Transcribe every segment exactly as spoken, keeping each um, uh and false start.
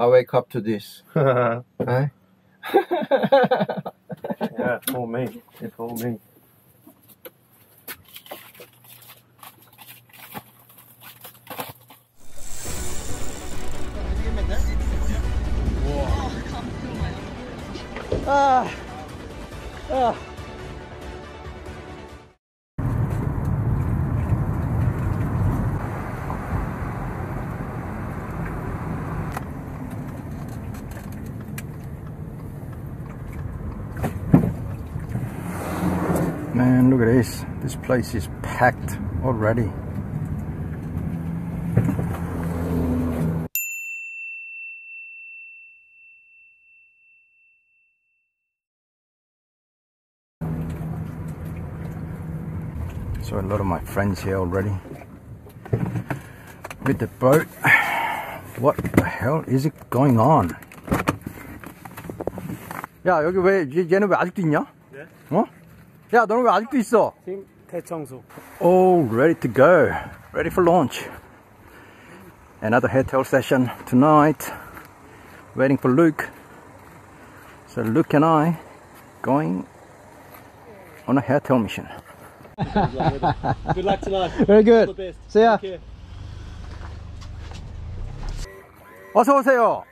I wake up to this. Right? Yeah, for me. It's for me. Ah, ah. Man, look at this. This place is packed already. So a lot of my friends here already with the boat. What the hell is it going on? 야 여기 왜 얘는 왜 아직도 있냐? 네. 어? 야 너는 왜 아직도 있어? 지금 대청소. Oh, ready to go, ready for launch. Another hairtail session tonight. Waiting for Luke. So Luke and I going on a hairtail mission. Good luck tonight. Very good. All the best. See ya. 어서 오세요.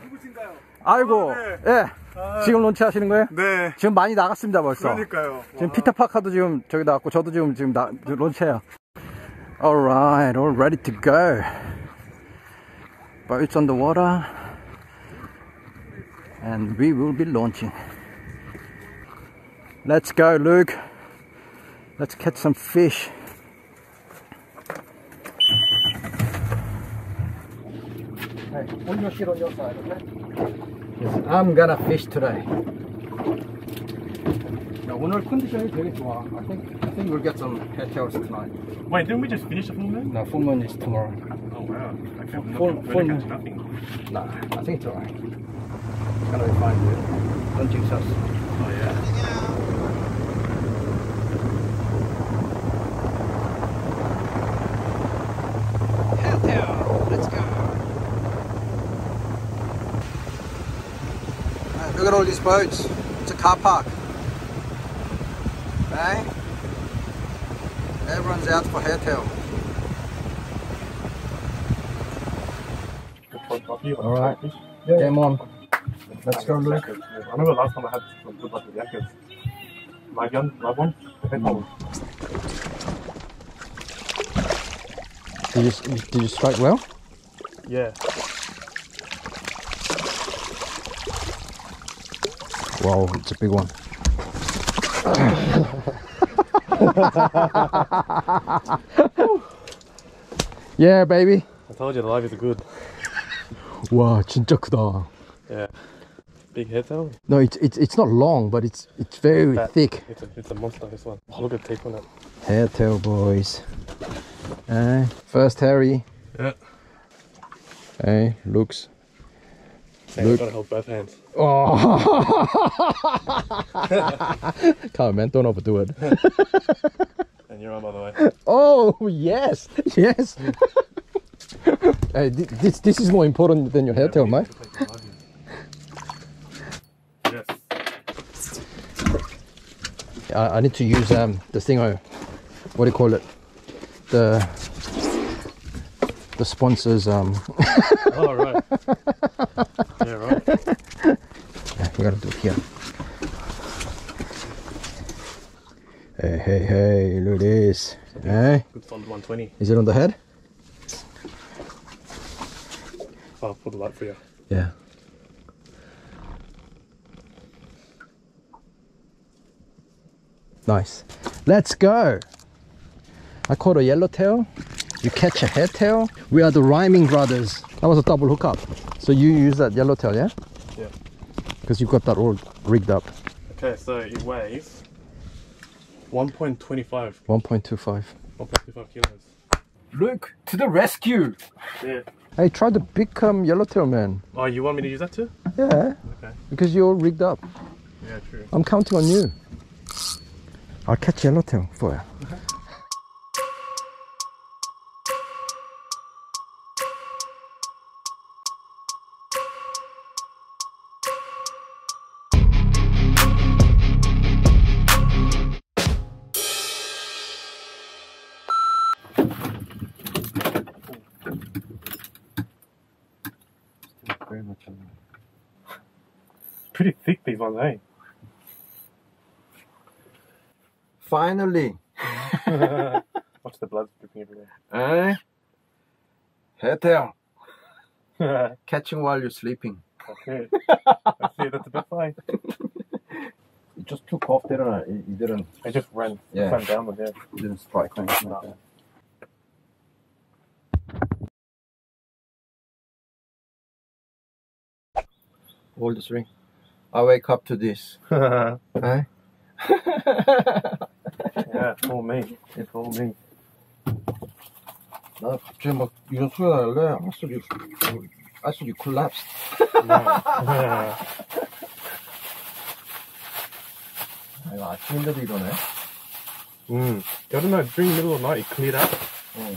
누구신가요? 아이고. 아, 네. 예. 아, 지금 론치하시는 거예요? 네. 지금 많이 나갔습니다 벌써. 그러니까요. 지금 피터파카도 지금 저기 나왔고 저도 지금 지금 나 론치해요. Alright, all ready to go. Boats on the water, and we will be launching. Let's go, Luke. Let's catch some fish. Hey, put your shit on your side, okay? Yes, I'm gonna fish today. Now, 오늘 컨디션이 되게 좋아. I think I think we'll get some hairtails tonight. Wait, didn't we just finish the full moon? No, full moon is tomorrow. Oh wow! I feel full, not full moon. Nothing. Nah, I think it's alright. It's gonna be fine, dude. Don't jinx us. Oh yeah. Look at all these boats. It's a car park. Right? Everyone's out for hairtail. All right. Yeah. Game on. Let's go, Luke. I remember last time I had some good luck with yakkers. My gun, my one, headphones. Did you, did you strike well? Yeah. Wow, it's a big one. Yeah, baby. I told you the live is good. Wow, 진짜 크다. Yeah. Big hairtail? No, it's it's it's not long, but it's it's very it's thick. It's a, it's a monster, this one. Oh, look at the tape on it. Hairtail boys. Uh, first hairy. Yeah. Hey, looks. I've got to hold both hands. Oh. Come on, man, don't overdo it. And you're on, by the way. Oh, yes, yes. Hey, this, this is more important than your hairtail, mate. Yes. I, I need to use um, the thing, I, what do you call it? The, the sponsors. Um. Oh, right. Yeah, right. Yeah, we gotta do it here. Hey, hey, hey, look at this. Hey? Good solid one twenty. Is it on the head? I'll put the light for you. Yeah. Nice. Let's go! I caught a yellowtail. You catch a hairtail. We are the Rhyming Brothers. That was a double hookup. So you use that yellowtail, yeah? Yeah. Because you've got that all rigged up. Okay, so it weighs one point two five. one point two five. one point two five kilos. Luke, to the rescue! Yeah. Hey, try the big um, yellowtail, man. Oh, you want me to use that too? Yeah. Okay. Because you're all rigged up. Yeah, true. I'm counting on you. I'll catch yellowtail for you. Okay. Very much alive. Pretty thick, these ones, eh? Finally! Watch the blood dripping everywhere. Eh? Hairtail! Catching while you're sleeping. Okay. I see, that's a bit fine. It just took off, didn't it? It didn't. I just ran, yeah. ran down with it. It didn't strike me. No. Like hold this ring. I wake up to this. eh? Yeah, for me. It's for me. No, Jim, you I saw you. I saw you collapsed. Yeah. I think that it on it. Hmm. I don't know. During the middle of the night, it cleared up. Mm.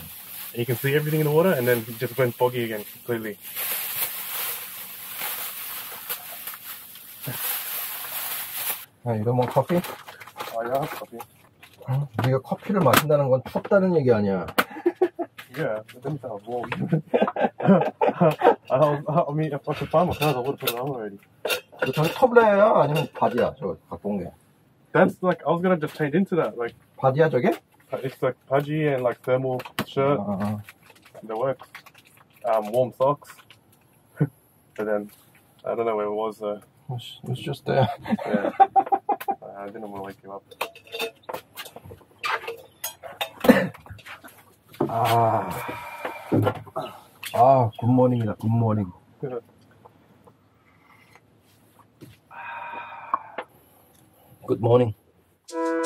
You can see everything in the water, and then it just went foggy again completely. 아, 이런 건 커피? 아야, 커피. 어? 우리가 커피를 마신다는 건 춥다는 얘기 아니야. Yeah, it doesn't sound warm. I, don't, I mean, I could find my hands, I would have put it on already. 너 저기 컵레야? 아니면 바디야? 저거 갖고 온 게. That's like, I was gonna just change into that. Like, 바디야 저게? It's like pudgy and like thermal shirt. Uh-huh. That works. Um, warm socks. But then, I don't know where it was though. It was just there. Yeah. I didn't want to wake you up. ah. ah, good morning, good morning. Good morning.